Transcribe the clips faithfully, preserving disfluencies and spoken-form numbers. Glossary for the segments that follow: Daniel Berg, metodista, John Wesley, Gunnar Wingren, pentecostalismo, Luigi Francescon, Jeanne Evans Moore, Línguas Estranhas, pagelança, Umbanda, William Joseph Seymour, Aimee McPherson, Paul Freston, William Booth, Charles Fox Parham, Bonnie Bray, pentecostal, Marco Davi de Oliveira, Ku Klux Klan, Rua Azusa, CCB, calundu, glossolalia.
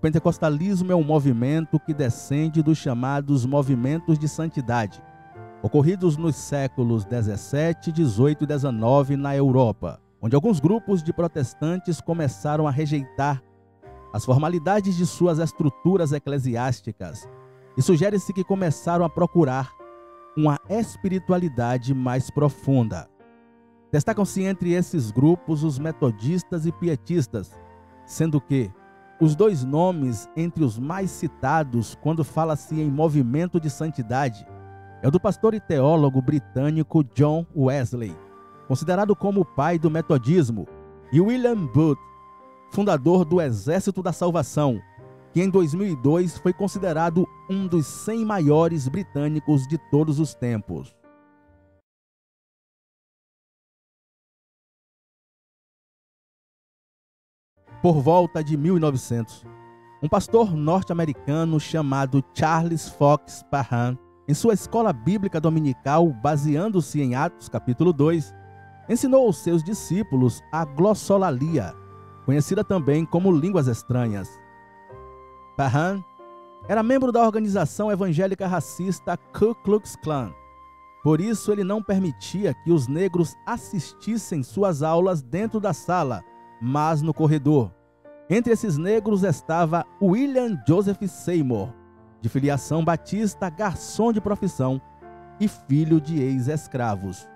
pentecostalismo é um movimento que descende dos chamados movimentos de santidade, ocorridos nos séculos dezessete, dezoito e dezenove na Europa, onde alguns grupos de protestantes começaram a rejeitar as formalidades de suas estruturas eclesiásticas, e sugere-se que começaram a procurar uma espiritualidade mais profunda. Destacam-se entre esses grupos os metodistas e pietistas, sendo que os dois nomes entre os mais citados quando fala-se em movimento de santidade é o do pastor e teólogo britânico John Wesley, considerado como o pai do metodismo, e William Booth, fundador do Exército da Salvação, que em dois mil e dois foi considerado um dos cem maiores britânicos de todos os tempos. Por volta de mil e novecentos, um pastor norte-americano chamado Charles Fox Parham, em sua escola bíblica dominical, baseando-se em Atos capítulo dois, ensinou aos seus discípulos a glossolalia, conhecida também como línguas estranhas. Parham era membro da organização evangélica racista Ku Klux Klan. Por isso, ele não permitia que os negros assistissem suas aulas dentro da sala, mas no corredor. Entre esses negros estava William Joseph Seymour, de filiação batista, garçom de profissão e filho de ex-escravos.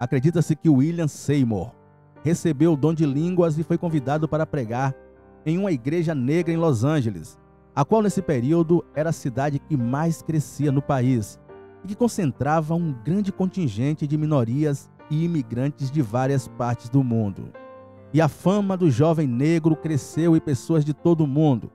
Acredita-se que William Seymour recebeu o dom de línguas e foi convidado para pregar em uma igreja negra em Los Angeles, a qual nesse período era a cidade que mais crescia no país e que concentrava um grande contingente de minorias e imigrantes de várias partes do mundo. E a fama do jovem negro cresceu e pessoas de todo o mundo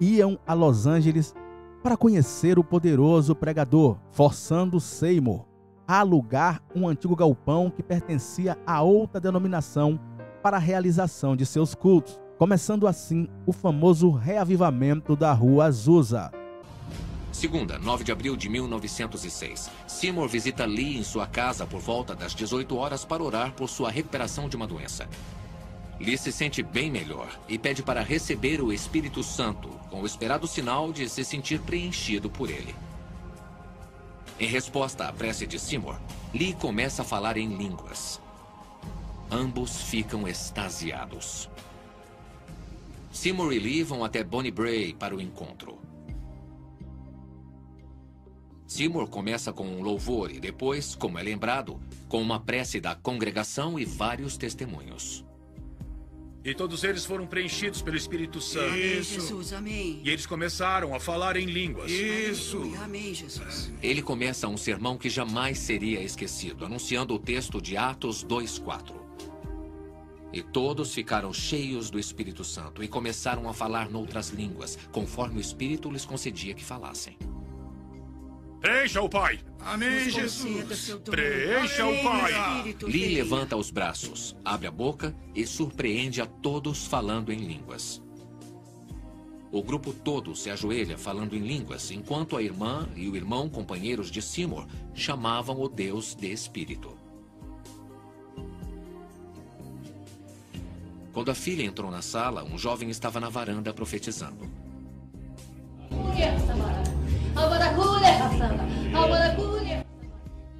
iam a Los Angeles para conhecer o poderoso pregador, forçando Seymour a alugar um antigo galpão que pertencia a outra denominação para a realização de seus cultos, começando assim o famoso reavivamento da Rua Azusa. Segunda, nove de abril de mil novecentos e seis. Seymour visita Lee em sua casa por volta das dezoito horas para orar por sua recuperação de uma doença. Lee se sente bem melhor e pede para receber o Espírito Santo, com o esperado sinal de se sentir preenchido por ele. Em resposta à prece de Seymour, Lee começa a falar em línguas. Ambos ficam extasiados. Seymour e Lee vão até Bonnie Bray para o encontro. Seymour começa com um louvor e depois, como é lembrado, com uma prece da congregação e vários testemunhos. E todos eles foram preenchidos pelo Espírito Santo. Isso. Jesus, amém. E eles começaram a falar em línguas. Isso. Amém, Jesus. Ele começa um sermão que jamais seria esquecido, anunciando o texto de Atos dois, quatro. E todos ficaram cheios do Espírito Santo e começaram a falar noutras línguas, conforme o Espírito lhes concedia que falassem. Preencha o Pai! Amém, Jesus! Preencha o Pai! Lee levanta os braços, abre a boca e surpreende a todos falando em línguas. O grupo todo se ajoelha falando em línguas, enquanto a irmã e o irmão, companheiros de Seymour, chamavam o Deus de Espírito. Quando a filha entrou na sala, um jovem estava na varanda profetizando.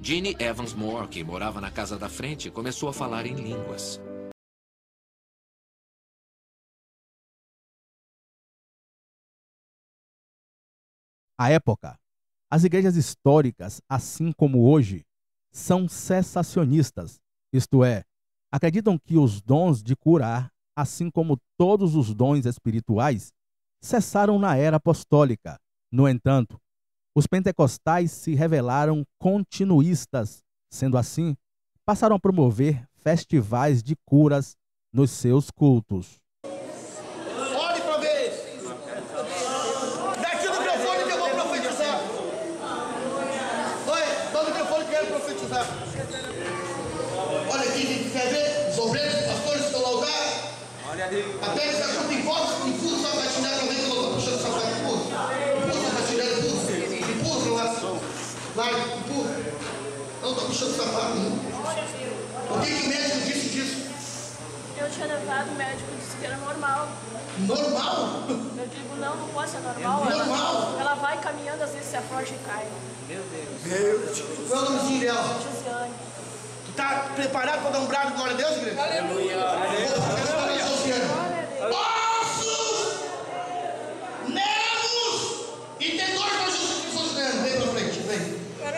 Jeanne Evans Moore, que morava na casa da frente, começou a falar em línguas. À época, as igrejas históricas, assim como hoje, são cessacionistas, isto é, acreditam que os dons de curar, assim como todos os dons espirituais, cessaram na era apostólica. No entanto, os pentecostais se revelaram continuistas, sendo assim, passaram a promover festivais de curas nos seus cultos. Olhe para ver! Daqui o microfone que eu vou profetizar! Oi, dá o microfone que eu quero profetizar! Olha aqui, gente, quer ver? Os obreiros, os pastores estão lá, o lugar. Olha ali. Até eles acham que em volta, em fundo, só vai tirar também, que eu estou puxando essa parte de fundo. Puxa, vai tirando tudo. Empurra lá. Vai, empurra. Eu não estou puxando essa parte, não. O que que o médico disse disso? Eu tinha levado o médico disse que era normal. Normal? Eu digo, não, não pode ser normal. É normal? Ela, ela vai caminhando, às vezes se afrouxa e cai. Meu Deus. Meu Deus. Qual é o nome dela? Jeanne. Tu tá preparado pra dar um brado? Glória a Deus, igreja? Aleluia. Aleluia. Aleluia. Aleluia. Ossos, nervos e tendões para Jesus. Vem pra frente, vem.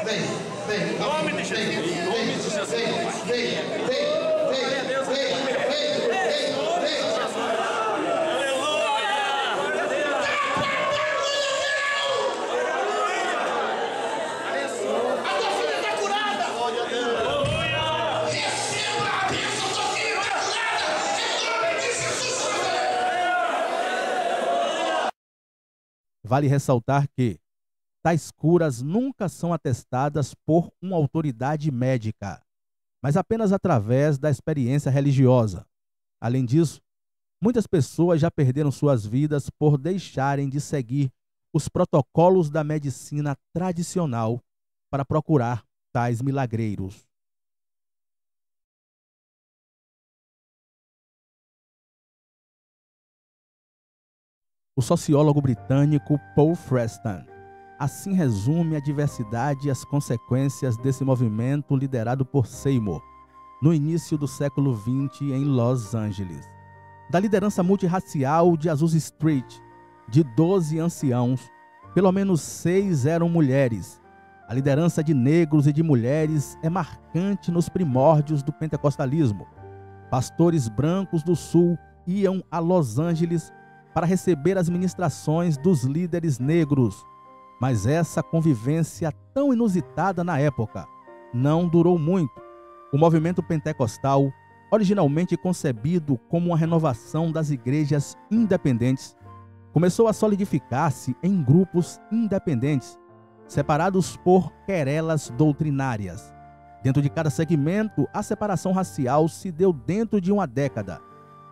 Vem, vem. Em nome de Jesus. Em nome de Jesus. Vem, vem, vem, vem, vem, vem, vem, vem. Vale ressaltar que tais curas nunca são atestadas por uma autoridade médica, mas apenas através da experiência religiosa. Além disso, muitas pessoas já perderam suas vidas por deixarem de seguir os protocolos da medicina tradicional para procurar tais milagreiros. O sociólogo britânico Paul Freston assim resume a diversidade e as consequências desse movimento liderado por Seymour no início do século vinte em Los Angeles. Da liderança multirracial de Azusa Street, de doze anciãos, pelo menos seis eram mulheres. A liderança de negros e de mulheres é marcante nos primórdios do pentecostalismo. Pastores brancos do sul iam a Los Angeles para receber as ministrações dos líderes negros. Mas essa convivência tão inusitada na época não durou muito. O movimento pentecostal, originalmente concebido como uma renovação das igrejas independentes, começou a solidificar-se em grupos independentes, separados por querelas doutrinárias. Dentro de cada segmento, a separação racial se deu dentro de uma década.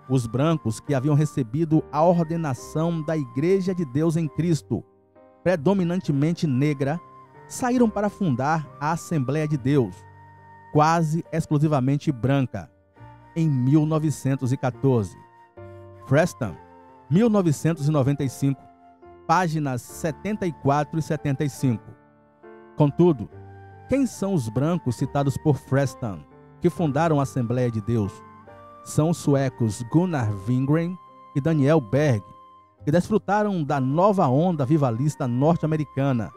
Os brancos, que haviam recebido a ordenação da Igreja de Deus em Cristo, predominantemente negra, saíram para fundar a Assembleia de Deus, quase exclusivamente branca, em mil novecentos e quatorze. Freston, mil novecentos e noventa e cinco, páginas setenta e quatro e setenta e cinco. Contudo, quem são os brancos citados por Freston, que fundaram a Assembleia de Deus? São os suecos Gunnar Wingren e Daniel Berg, que desfrutaram da nova onda avivalista norte-americana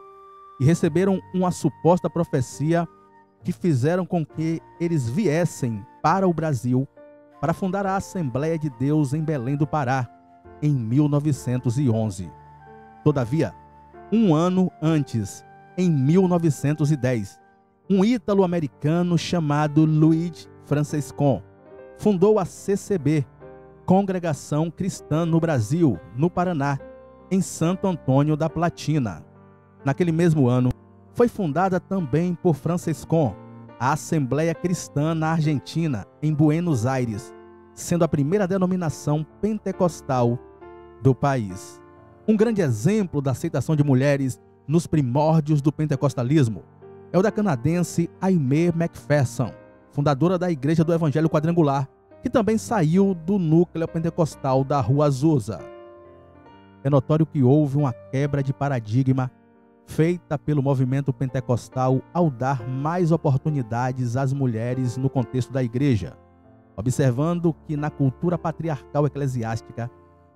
e receberam uma suposta profecia que fizeram com que eles viessem para o Brasil para fundar a Assembleia de Deus em Belém do Pará, em mil novecentos e onze. Todavia, um ano antes, em mil novecentos e dez, um ítalo-americano chamado Luigi Francescon fundou a C C B, Congregação Cristã no Brasil, no Paraná, em Santo Antônio da Platina. Naquele mesmo ano, foi fundada também por Francescon a Assembleia Cristã na Argentina, em Buenos Aires, sendo a primeira denominação pentecostal do país. Um grande exemplo da aceitação de mulheres nos primórdios do pentecostalismo é o da canadense Aimee McPherson, fundadora da Igreja do Evangelho Quadrangular, que também saiu do núcleo pentecostal da Rua Azusa. É notório que houve uma quebra de paradigma feita pelo movimento pentecostal ao dar mais oportunidades às mulheres no contexto da igreja, observando que na cultura patriarcal eclesiástica,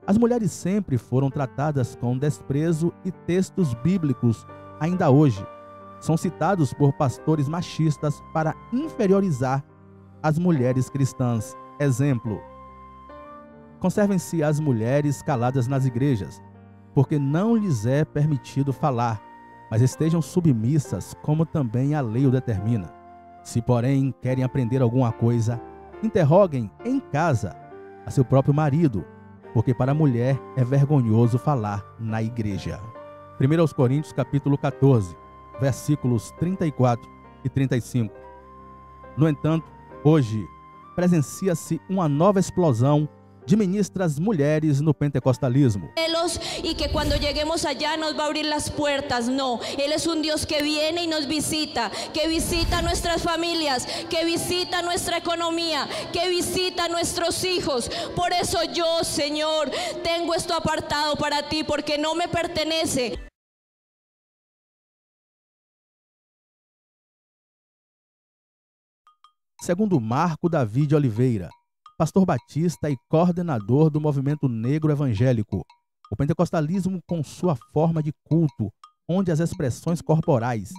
as mulheres sempre foram tratadas com desprezo e textos bíblicos, ainda hoje, são citados por pastores machistas para inferiorizar as mulheres cristãs. Exemplo: conservem-se as mulheres caladas nas igrejas, porque não lhes é permitido falar, mas estejam submissas, como também a lei o determina. Se, porém, querem aprender alguma coisa, interroguem em casa a seu próprio marido, porque para a mulher é vergonhoso falar na igreja. primeira aos Coríntios, capítulo quatorze. Versículos trinta e quatro e trinta e cinco. No entanto, hoje, presencia-se uma nova explosão de ministras mulheres no pentecostalismo. E que quando cheguemos allá nos vai abrir as portas. Não, ele é um Deus que vem e nos visita, que visita nossas famílias, que visita nossa economia, que visita nossos filhos. Por isso eu, Senhor, tenho esto apartado para ti, porque não me pertenece. Segundo Marco Davi de Oliveira, pastor batista e coordenador do movimento negro evangélico, o pentecostalismo, com sua forma de culto, onde as expressões corporais,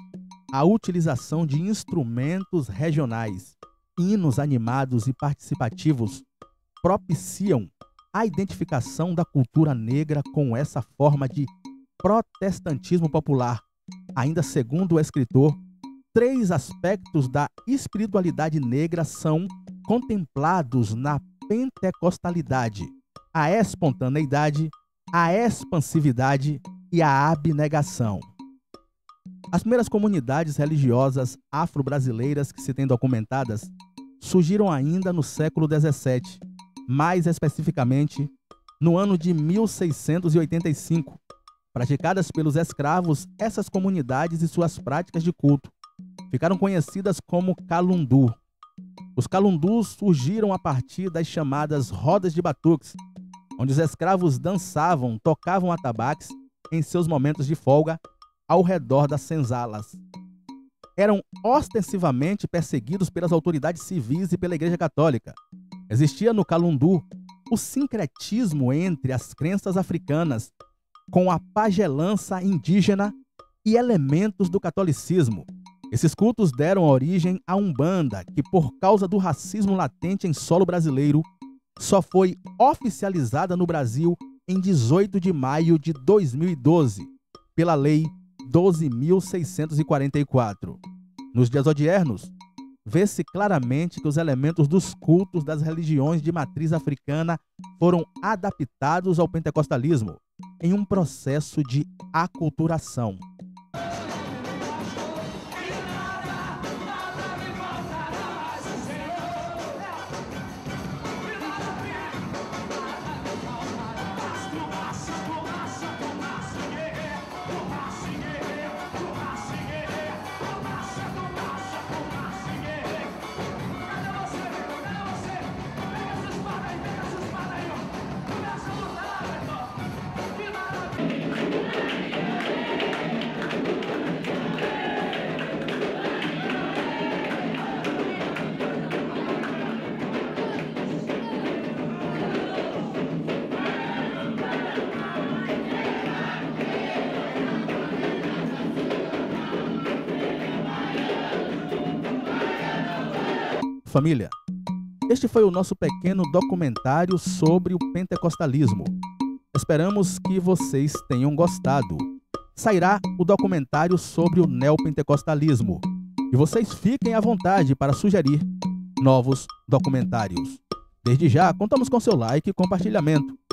a utilização de instrumentos regionais, hinos animados e participativos, propiciam a identificação da cultura negra com essa forma de protestantismo popular. Ainda segundo o escritor, três aspectos da espiritualidade negra são contemplados na pentecostalidade: a espontaneidade, a expansividade e a abnegação. As primeiras comunidades religiosas afro-brasileiras que se têm documentadas surgiram ainda no século dezessete, mais especificamente no ano de mil seiscentos e oitenta e cinco. Praticadas pelos escravos, essas comunidades e suas práticas de culto ficaram conhecidas como calundu. Os calundus surgiram a partir das chamadas rodas de batuques, onde os escravos dançavam, tocavam atabaques em seus momentos de folga ao redor das senzalas. Eram ostensivamente perseguidos pelas autoridades civis e pela Igreja Católica. Existia no calundu o sincretismo entre as crenças africanas com a pagelança indígena e elementos do catolicismo. Esses cultos deram origem à Umbanda, que por causa do racismo latente em solo brasileiro, só foi oficializada no Brasil em dezoito de maio de dois mil e doze, pela Lei doze mil seiscentos e quarenta e quatro. Nos dias odiernos, vê-se claramente que os elementos dos cultos das religiões de matriz africana foram adaptados ao pentecostalismo, em um processo de aculturação. Família, este foi o nosso pequeno documentário sobre o pentecostalismo. Esperamos que vocês tenham gostado. Sairá o documentário sobre o neopentecostalismo e vocês fiquem à vontade para sugerir novos documentários. Desde já, contamos com seu like e compartilhamento.